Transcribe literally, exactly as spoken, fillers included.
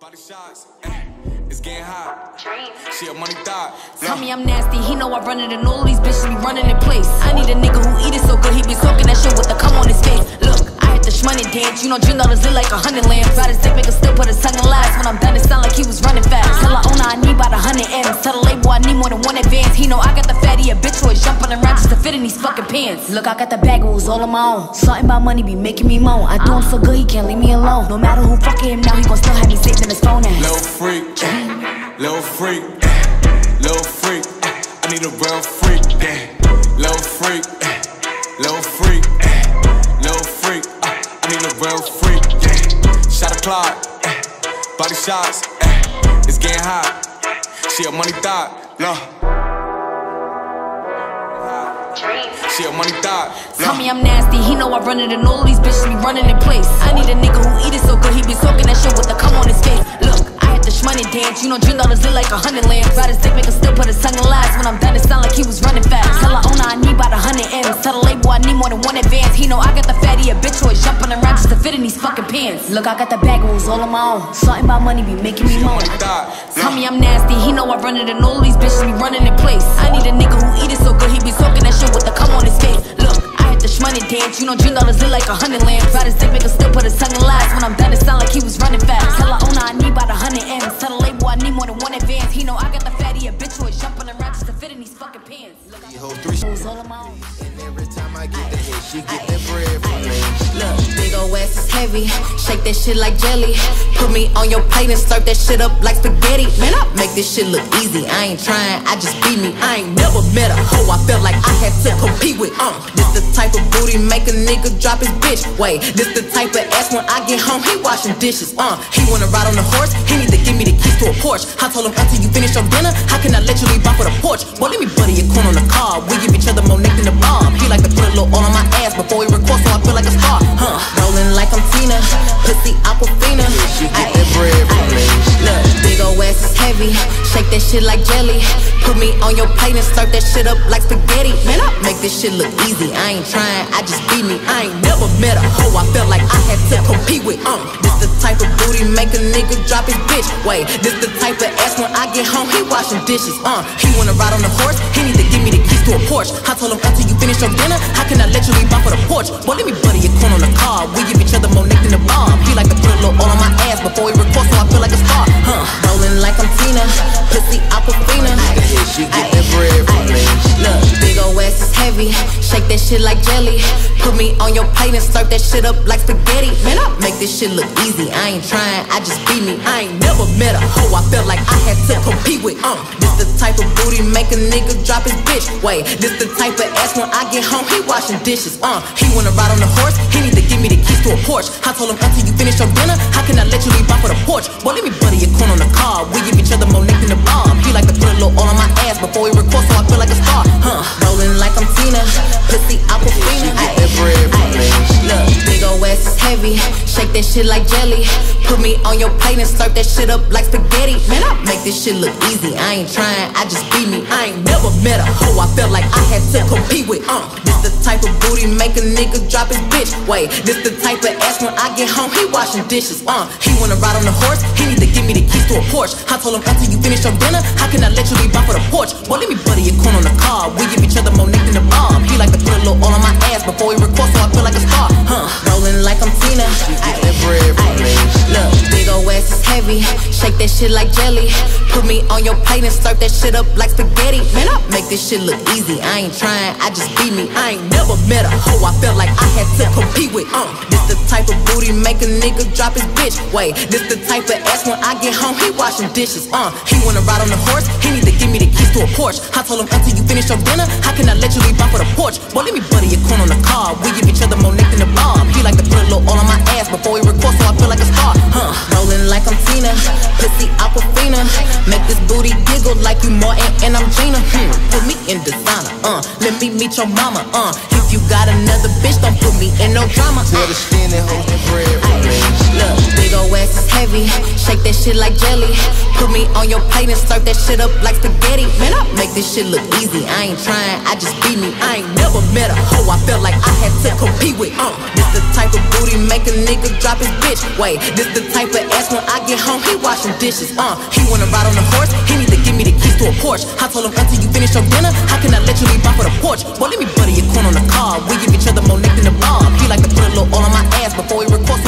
Body shots, it's getting hot. She a money thot. Tell me I'm nasty, he know I run it and all these bitches be running in place. I need a nigga who eat it so good, he be soaking that shit with the cum on his face. Look, I hit the shmoney dance, you know June dollars look like a hundred lamps. Ride his dick, make her still put his tongue in lies. When I'm done, it sound like he was running fast. Tell her owner I need about a hundred M's. Tell the label I need more than one advance. He know I got the fatty, a bitch who is jumping around just to fit in these fucking pants. Look, I got the bag, it was all on my own. Something about money be making me moan. I do him so good, he can't leave me alone. No matter who fucking him now, he gon' still have me saved in his phone ass. Little freak, little freak, little freak. I need a real freak, little freak, little freak, little freak. I need a real freak. Shot o'clock, body shots, it's getting hot. She a money thot, no. She a money thot. Tell me I'm nasty, he know I run it and all these bitches be running in place. I need a nigga who eat it so good, he be soaking that shit with the cum on his face. Look, I hit the shmoney dance, you know June dollars look like a hundred lamps. Ride his dick, make her still put his tongue in lies. When I'm done, it sound like he was running fast. Tell her owner I need about a hundred M's. Tell the label I need more than one advance. He know I got the fatty, a bitch who is jumping around just to fit in these fucking pants. Look, I got the bag, it was all on my own. Something about money be making me moan. Tell me I'm nasty, he know I run it and all these bitches be running in place. I need a nigga who eat it so good, he be soaking that shit with the cum on his face. Look, I hit the shmoney dance, you know June dollars look like a hundred lamps. Ride his dick, make her still put his tongue in lies. When I'm done, it sound like he was running fast. Tell her owner I need about a hundred M's. Tell the label I need more than one advance. He know I got the fatty, a bitch who is jumping around just to fit in these fucking pants. Look, I hold three shoes all on my own. And every time I get the hit, she get the bread from me. Look, big ol' ass is heavy, shake that shit like jelly. Put me on your plate and slurp that shit up like spaghetti. Man, I make this shit look easy, I ain't trying, I just beat me. I ain't never met a hoe I felt like I had to compete with. Um, this the type of booty make a nigga drop his bitch. Wait, this the type of ass when I get home, he washing dishes. Um, he wanna ride on the horse, he need to give me the keys to a Porsche. I told him after you finish your dinner, how can I let you leave off with a porch? Boy, let me buddy a corn on the car, we give each other more neck than the bar. He like to put a little oil on my ass before he records, so I feel like a star. Huh, rolling like I'm Tina, pussy Aquafina. She get that bread from me. Look, big ol' ass is heavy, shake that shit like jelly. Put me on your plate and slurp that shit up like spaghetti. Man, I make this shit look easy, I ain't trying, I just beat me. I ain't never met a hoe I felt like I had to compete with. Um, this the type of booty make a nigga drop his bitch. Wait, this the type of ass when I get home, he washing dishes. Um, he wanna ride on the horse, he need to give me the keys to a Porsche. I told him after you finish your dinner, how can I let you leave off with a porch? Boy, let me buddy a corn on the car, we give each other more neck than the bar. He like to put a little oil on my ass before he records, so I feel like a star. Huh, rolling like I'm Tina, pussy Aquafina. She get that bread from me. Look, big ol' ass is heavy, shake that shit like jelly. Put me on your plate and slurp that shit up like spaghetti. Man, I make this shit look easy, I ain't trying, I just beat me. I ain't never met a hoe I felt like I had to compete with. Um, this the type of booty make a nigga drop his bitch. Wait, this the type of ass when I get home, he washing dishes. Um, he wanna ride on the horse, he need to give me the keys to a Porsche. I told him after you finish your dinner, how can I let you leave off with a porch? Boy, let me buddy a corn on the car, we give each other more neck than the bar. He like to put a little oil on my ass before he records, so I feel like a star. Huh, rolling like I'm Tina, pussy Aquafina. Look, big ol' ass is heavy, shake that shit like jelly. Put me on your plate and slurp that shit up like spaghetti. Man, I make this shit look easy, I ain't trying, I just beat me. I ain't never met a hoe I felt like I had to compete with. Um, this the type of booty make a nigga drop his bitch. Wait, this the type of ass when I get home, he washing dishes. Um, he wanna ride on the horse, he need to give me the keys to a Porsche. I told him after you finish your dinner, how can I let you leave off with a porch? Boy, let me buddy a corn on the car, we give each other more neck than the bar. He like to put a little oil on my ass before he records, so I feel like a star. Huh, rolling like I'm Tina. She get that bread from me. Look, big ol' ass is heavy, shake that shit like jelly. Put me on your plate and slurp that shit up like spaghetti. Man, I make this shit look easy, I ain't trying, I just beat me. I ain't never met a hoe I felt like I had to compete with. Um, this the type of booty make a nigga drop his bitch. Wait, this the type of ass when I get home, he washing dishes. Um, he wanna ride on the horse, he need to give me the keys to a Porsche. I told him after you finish your dinner, how can I let you leave off with a porch? Boy, let me buddy a corn on the car, we give each other more neck than the bar. He like to put a little oil on my ass before he records, so I feel like a star. Huh, rolling like I'm Tina, pussy Aquafina. Make this booty giggle like you Martin and I'm Gina. Hmm, put me in designer, uh, let me meet your mama, uh. If you got another bitch, don't put me in no drama. Tell the skin and hold the bread for me. Look, big ol' ass is heavy, shake that shit like jelly. Put me on your plate and slurp that shit up like spaghetti. Man, I make this shit look easy, I ain't trying, I just beat me. I ain't never met a hoe I felt like I had to compete with. Uh, this the type of booty make a nigga drop his bitch. Wait, this the type of ass when I get home, home, he washing dishes, uh he wanna ride on a horse, he need to give me the keys to a Porsche. I told him, until you finish your dinner, how can I let you leave off for the porch? Boy, let me butter your corn on the car, we give each other more neck than the bar. Feel like to put a little oil on my ass before he records